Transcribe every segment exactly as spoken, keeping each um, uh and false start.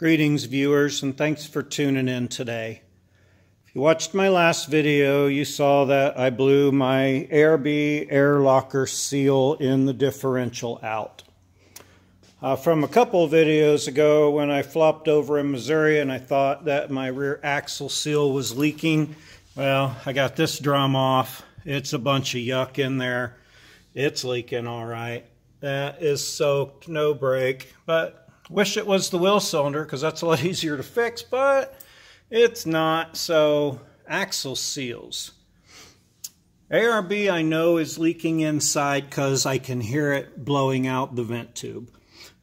Greetings, viewers, and thanks for tuning in today. If you watched my last video, you saw that I blew my A R B air locker seal in the differential out. Uh, from a couple videos ago, when I flopped over in Missouri and I thought that my rear axle seal was leaking, well, I got this drum off. It's a bunch of yuck in there. It's leaking all right. That is soaked, no break, but wish it was the wheel cylinder because that's a lot easier to fix, but it's not. So axle seals. A R B I know is leaking inside because I can hear it blowing out the vent tube.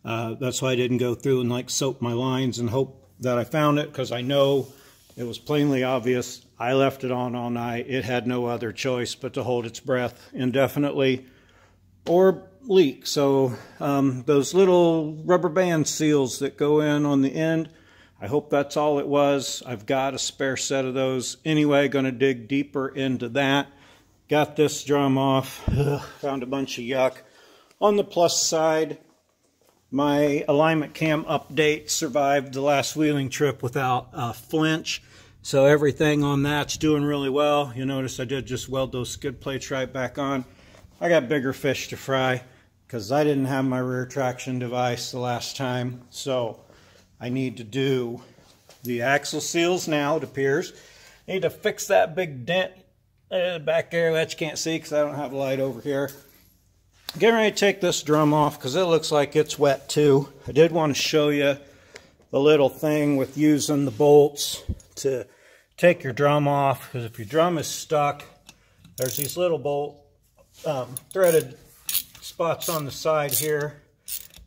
Uh, that's why I didn't go through and like soap my lines and hope that I found it, because I know it was plainly obvious. I left it on all night. It had no other choice but to hold its breath indefinitely or leak. So um, those little rubber band seals that go in on the end, I hope that's all it was. I've got a spare set of those. Anyway, going to dig deeper into that. Got this drum off. Ugh, found a bunch of yuck. On the plus side, my alignment cam update survived the last wheeling trip without a flinch. So everything on that's doing really well. You notice I did just weld those skid plates right back on. I got bigger fish to fry, because I didn't have my rear traction device the last time, so I need to do the axle seals now, it appears. I need to fix that big dent back there that you can't see because I don't have light over here. I'm getting ready to take this drum off because it looks like it's wet too. I did want to show you the little thing with using the bolts to take your drum off, because if your drum is stuck, there's these little bolt um, threaded spots on the side here.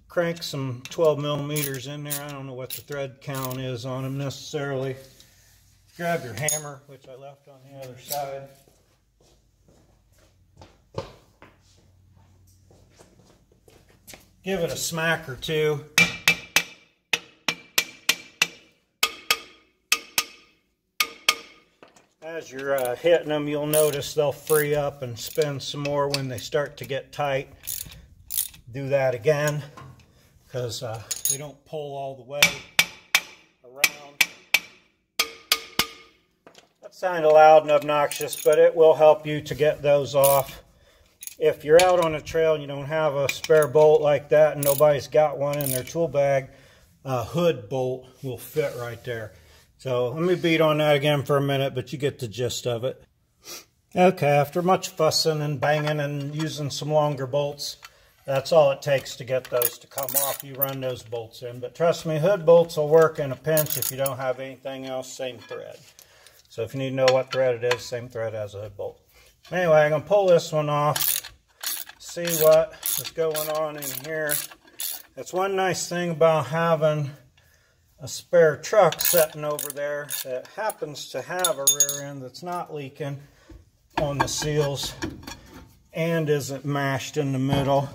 Crank some twelve millimeters in there. I don't know what the thread count is on them necessarily. Grab your hammer, which I left on the other side. Give it a smack or two. As you're uh, hitting them, you'll notice they'll free up and spin some more when they start to get tight. Do that again, because uh, we don't pull all the way around. That sounded loud and obnoxious, but it will help you to get those off. If you're out on a trail and you don't have a spare bolt like that, and nobody's got one in their tool bag, a hood bolt will fit right there. So let me beat on that again for a minute, but you get the gist of it. Okay, after much fussing and banging and using some longer bolts, that's all it takes to get those to come off. You run those bolts in. But trust me, hood bolts will work in a pinch if you don't have anything else, same thread. So if you need to know what thread it is, same thread as a hood bolt. Anyway, I'm going to pull this one off, see what is going on in here. That's one nice thing about having a spare truck sitting over there that happens to have a rear end that's not leaking on the seals and isn't mashed in the middle.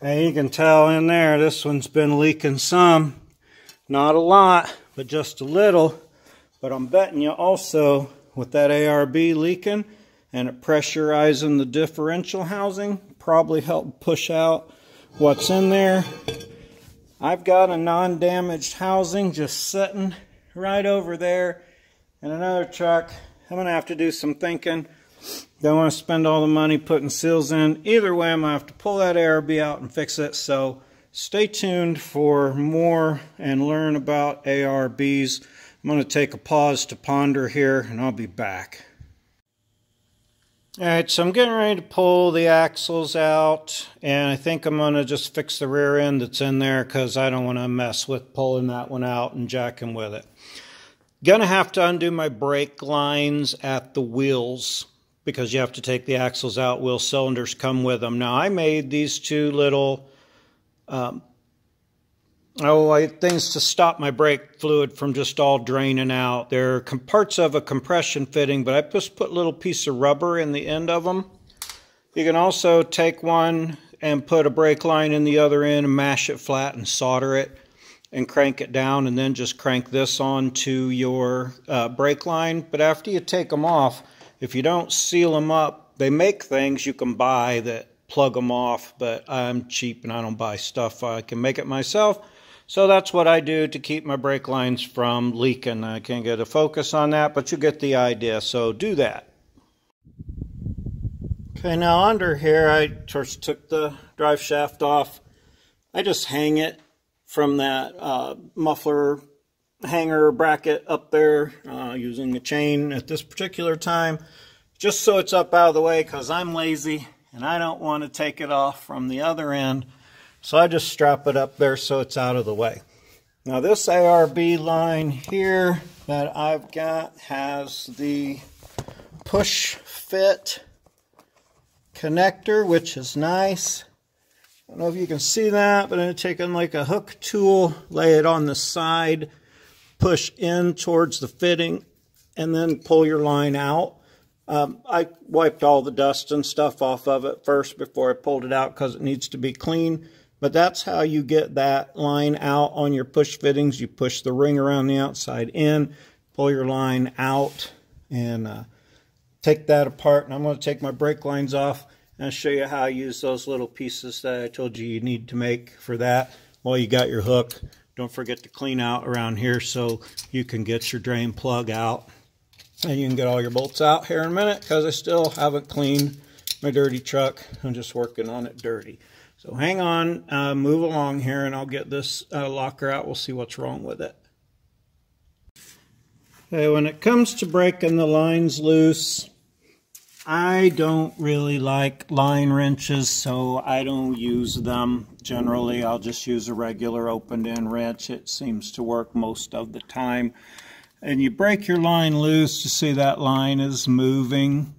And you can tell in there, this one's been leaking some, not a lot, but just a little. But I'm betting you also with that A R B leaking and it pressurizing the differential housing, probably helped push out what's in there. I've got a non-damaged housing just sitting right over there in another truck. I'm going to have to do some thinking. Don't want to spend all the money putting seals in. Either way, I'm going to have to pull that A R B out and fix it. So stay tuned for more and learn about A R Bs. I'm going to take a pause to ponder here, and I'll be back. All right, so I'm getting ready to pull the axles out, and I think I'm going to just fix the rear end that's in there because I don't want to mess with pulling that one out and jacking with it. Going to have to undo my brake lines at the wheels because you have to take the axles out. Wheel cylinders come with them. Now, I made these two little um, oh, I, things to stop my brake fluid from just all draining out. They're parts of a compression fitting, but I just put a little piece of rubber in the end of them. You can also take one and put a brake line in the other end and mash it flat and solder it and crank it down, and then just crank this onto your uh, brake line. But after you take them off, if you don't seal them up, they make things you can buy that plug them off, but I'm cheap and I don't buy stuff. I can make it myself. So that's what I do to keep my brake lines from leaking. I can't get a focus on that, but you get the idea, so do that. Okay, now under here, I first took the drive shaft off. I just hang it from that uh, muffler hanger bracket up there uh, using a chain at this particular time, just so it's up out of the way, because I'm lazy and I don't want to take it off from the other end. So I just strap it up there so it's out of the way. Now this A R B line here that I've got has the push fit connector, which is nice. I don't know if you can see that, but I'm taking like a hook tool, lay it on the side, push in towards the fitting, and then pull your line out. Um, I wiped all the dust and stuff off of it first before I pulled it out because it needs to be clean. But that's how you get that line out on your push fittings. You push the ring around the outside in, pull your line out, and uh, take that apart. And I'm going to take my brake lines off and I'll show you how I use those little pieces that I told you you need to make for that. Well, you got your hook. Don't forget to clean out around here so you can get your drain plug out. And you can get all your bolts out here in a minute because I still haven't cleaned my dirty truck. I'm just working on it dirty. So hang on, uh, move along here, and I'll get this uh, locker out. We'll see what's wrong with it. Okay, when it comes to breaking the lines loose, I don't really like line wrenches, so I don't use them. Generally, I'll just use a regular opened-end wrench. It seems to work most of the time. And you break your line loose, you see that line is moving.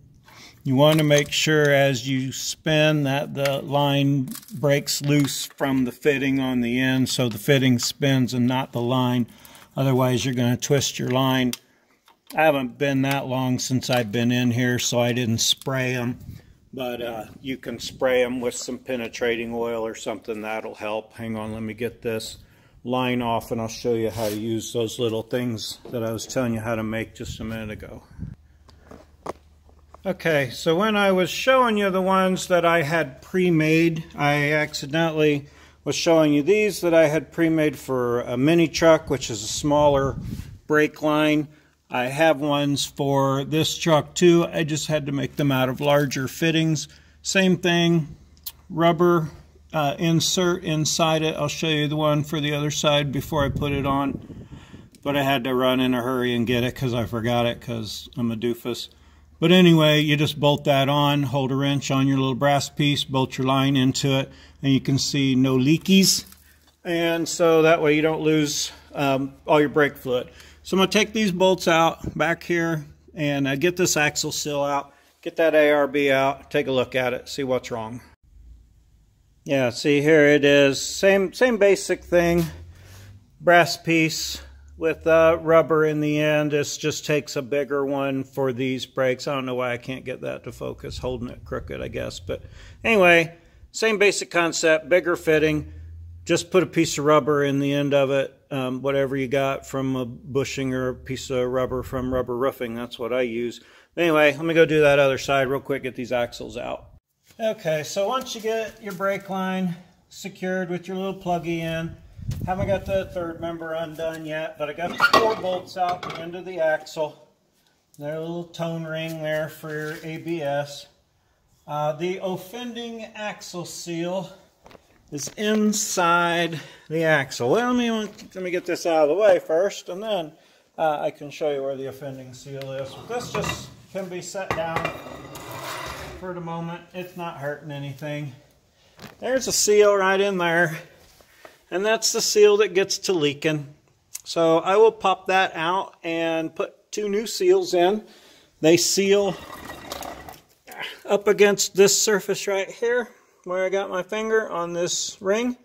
You want to make sure as you spin that the line breaks loose from the fitting on the end, so the fitting spins and not the line. Otherwise, you're going to twist your line. I haven't been that long since I've been in here, so I didn't spray them. But uh, you can spray them with some penetrating oil or something. That'll help. Hang on, let me get this line off and I'll show you how to use those little things that I was telling you how to make just a minute ago. Okay, so when I was showing you the ones that I had pre-made, I accidentally was showing you these that I had pre-made for a mini truck, which is a smaller brake line. I have ones for this truck too. I just had to make them out of larger fittings. Same thing, rubber Uh, insert inside it. I'll show you the one for the other side before I put it on, but I had to run in a hurry and get it because I forgot it because I'm a doofus. But anyway, you just bolt that on, hold a wrench on your little brass piece, bolt your line into it, and you can see no leakies, and so that way you don't lose um, all your brake fluid. So I'm going to take these bolts out back here and uh, get this axle seal out, get that A R B out, take a look at it, see what's wrong. Yeah, see here it is, same same basic thing, brass piece with uh, rubber in the end. This just takes a bigger one for these brakes. I don't know why I can't get that to focus, holding it crooked, I guess. But anyway, same basic concept, bigger fitting. Just put a piece of rubber in the end of it, um, whatever you got from a bushing or a piece of rubber from rubber roofing. That's what I use. But anyway, let me go do that other side real quick, get these axles out. Okay, so once you get your brake line secured with your little pluggy in, haven't got the third member undone yet, but I got the four bolts out the end of the axle. There's a little tone ring there for your A B S. Uh, the offending axle seal is inside the axle. Well, let me, let me get this out of the way first, and then uh, I can show you where the offending seal is. This just can be set down for the moment. It's not hurting anything. There's a seal right in there, and that's the seal that gets to leaking. So I will pop that out and put two new seals in. They seal up against this surface right here where I got my finger on this ring,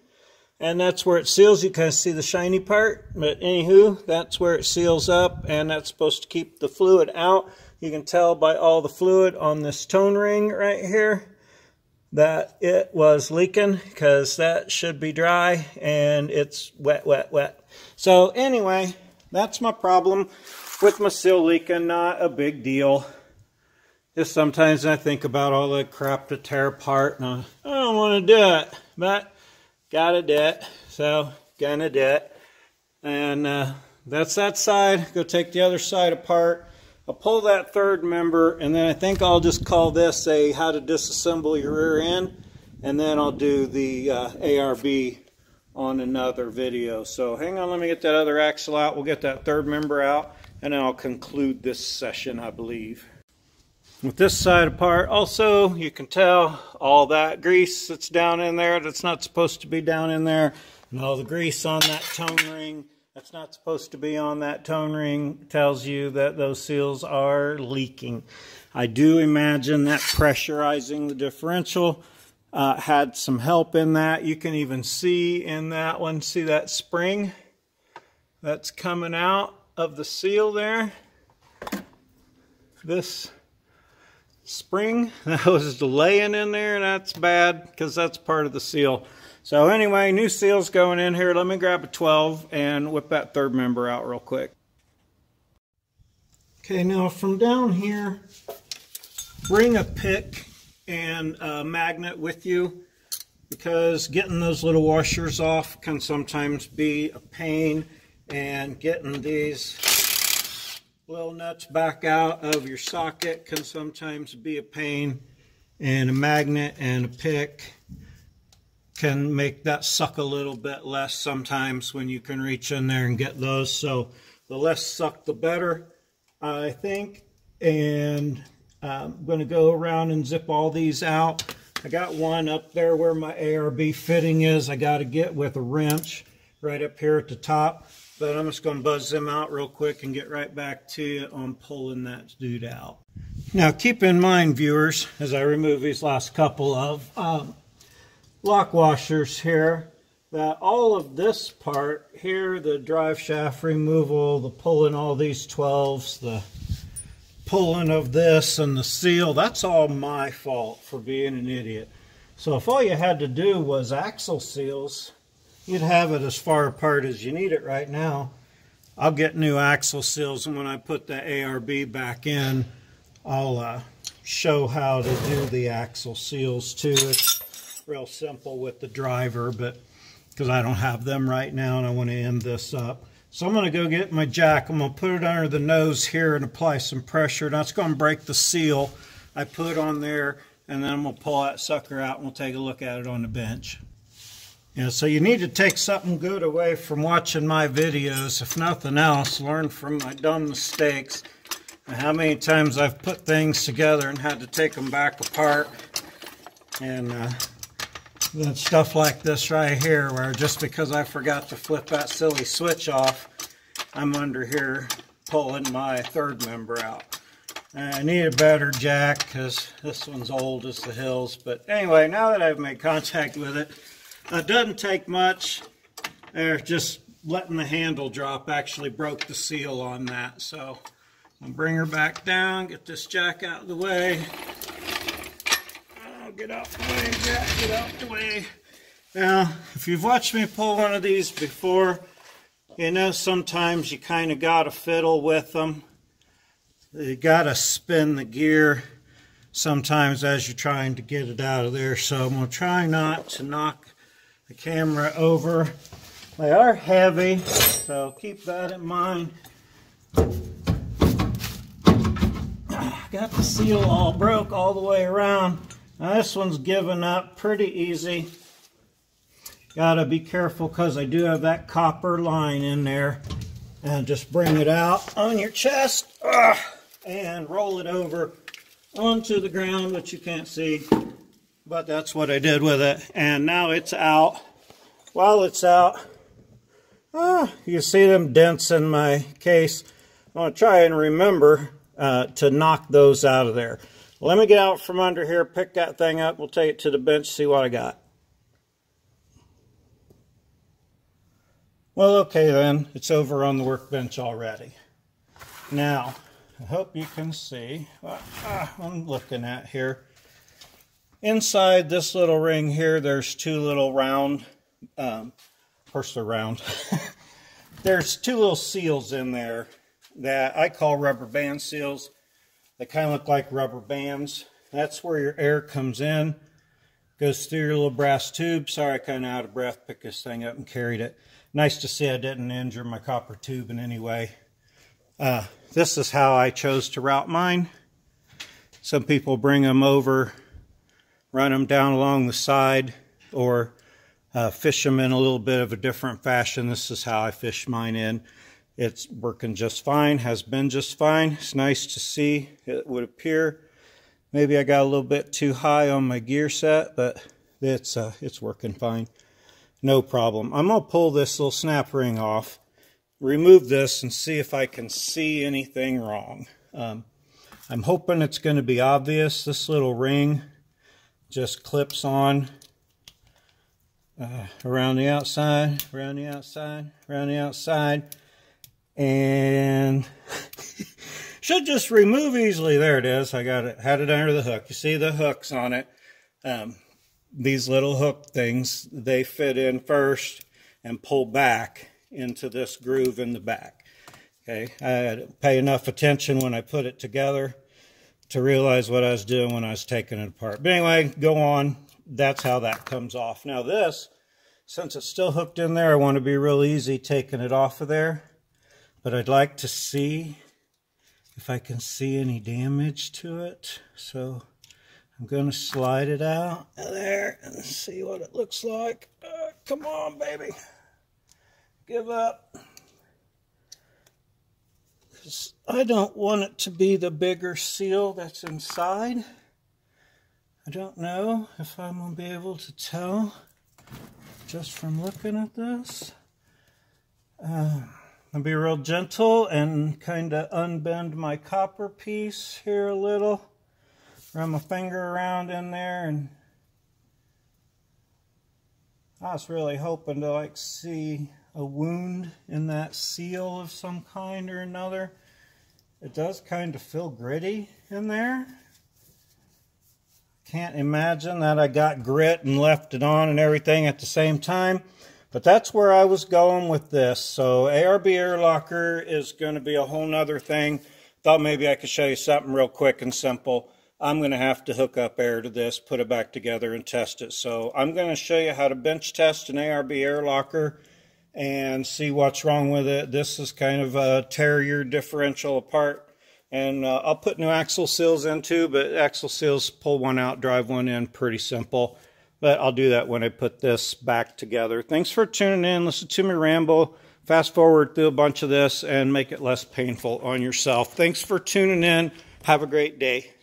and that's where it seals. You can see the shiny part, but anywho, that's where it seals up, and that's supposed to keep the fluid out. You can tell by all the fluid on this tone ring right here that it was leaking because that should be dry and it's wet, wet, wet. So anyway, that's my problem with my seal leaking. Not a big deal. Just sometimes I think about all the crap to tear apart and I, I don't want to do it, but gotta do it. So Gannadette. And uh, that's that side. Go take the other side apart. I'll pull that third member, and then I think I'll just call this a how to disassemble your rear end, and then I'll do the uh, A R B on another video. So hang on, let me get that other axle out. We'll get that third member out, and then I'll conclude this session, I believe. With this side apart, also, you can tell all that grease that's down in there that's not supposed to be down in there, and all the grease on that tone ring that's not supposed to be on that tone ring tells you that those seals are leaking. I do imagine that pressurizing the differential uh, had some help in that. You can even see in that one, see that spring that's coming out of the seal there? This spring that was laying in there, that's bad because that's part of the seal. So anyway, new seal's going in here. Let me grab a twelve and whip that third member out real quick. Okay, now from down here, bring a pick and a magnet with you, because getting those little washers off can sometimes be a pain, and getting these little nuts back out of your socket can sometimes be a pain, and a magnet and a pick can make that suck a little bit less sometimes when you can reach in there and get those. So the less suck, the better, I think. And I'm going to go around and zip all these out. I got one up there where my A R B fitting is. I got to get with a wrench right up here at the top. But I'm just going to buzz them out real quick and get right back to you on pulling that dude out. Now keep in mind, viewers, as I remove these last couple of um, lock washers here, that all of this part here, the drive shaft removal, the pulling all these twelves, the pulling of this and the seal, that's all my fault for being an idiot. So if all you had to do was axle seals, you'd have it as far apart as you need it right now. I'll get new axle seals, and when I put the A R B back in, I'll uh, show how to do the axle seals too. It's real simple with the driver, but because I don't have them right now and I want to end this up. So I'm going to go get my jack. I'm going to put it under the nose here and apply some pressure. Now it's going to break the seal I put on there, and then I'm going to pull that sucker out and we'll take a look at it on the bench. Yeah, so you need to take something good away from watching my videos. If nothing else, learn from my dumb mistakes and how many times I've put things together and had to take them back apart. And uh, then stuff like this right here, where just because I forgot to flip that silly switch off, I'm under here pulling my third member out. And I need a better jack because this one's old as the hills. But anyway, now that I've made contact with it, it doesn't take much. There, just letting the handle drop actually broke the seal on that. So I'll bring her back down, get this jack out of the way. Get out the way, Jack, get out the way. Now, if you've watched me pull one of these before, you know sometimes you kind of got to fiddle with them. You got to spin the gear sometimes as you're trying to get it out of there. So I'm going to try not to knock the camera over. They are heavy, so keep that in mind. Got the seal all broke all the way around. Now this one's given up pretty easy. Gotta be careful because I do have that copper line in there. And just bring it out on your chest and roll it over onto the ground, which you can't see. But that's what I did with it. And now it's out. While it's out, ah, you see them dents in my case. I'm gonna try and remember uh, to knock those out of there. Let me get out from under here, pick that thing up, we'll take it to the bench, see what I got. Well, okay then, it's over on the workbench already. Now, I hope you can see what I'm looking at here. Inside this little ring here, there's two little round, um, of course they're round. There's two little seals in there that I call rubber band seals. They kind of look like rubber bands. That's where your air comes in, goes through your little brass tube. Sorry, kind of out of breath, picked this thing up and carried it. nice to see I didn't injure my copper tube in any way. Uh, this is how I chose to route mine. Some people bring them over, run them down along the side, or uh, fish them in a little bit of a different fashion. This is how I fish mine in. It's working just fine, has been just fine. It's nice to see, it would appear. Maybe I got a little bit too high on my gear set, but it's, uh, it's working fine. No problem. I'm going to pull this little snap ring off, remove this, and see if I can see anything wrong. Um, I'm hoping it's going to be obvious. This little ring just clips on uh, around the outside, around the outside, around the outside, and should just remove easily. There it is. I got it, had it under the hook. You see the hooks on it. Um, these little hook things, they fit in first and pull back into this groove in the back. Okay, I had to pay enough attention when I put it together to realize what I was doing when I was taking it apart. But anyway, go on. That's how that comes off. Now this, since it's still hooked in there, I want to be real easy taking it off of there. But I'd like to see if I can see any damage to it. So I'm going to slide it out of there and see what it looks like. Uh, come on, baby. Give up. I don't want it to be the bigger seal that's inside. I don't know if I'm going to be able to tell just from looking at this. Uh, I'll be real gentle and kind of unbend my copper piece here a little. Run my finger around in there, and I was really hoping to like see a wound in that seal of some kind or another. It does kind of feel gritty in there. Can't imagine that I got grit and left it on and everything at the same time. But that's where I was going with this. So A R B air locker is going to be a whole nother thing. Thought maybe I could show you something real quick and simple. I'm going to have to hook up air to this, put it back together, and test it. So I'm going to show you how to bench test an A R B air locker and see what's wrong with it. This is kind of a tear your differential apart, and uh, I'll put new axle seals in too, but axle seals, pull one out, drive one in, pretty simple. But I'll do that when I put this back together. Thanks for tuning in. Listen to me ramble, fast forward through a bunch of this, and make it less painful on yourself. Thanks for tuning in. Have a great day.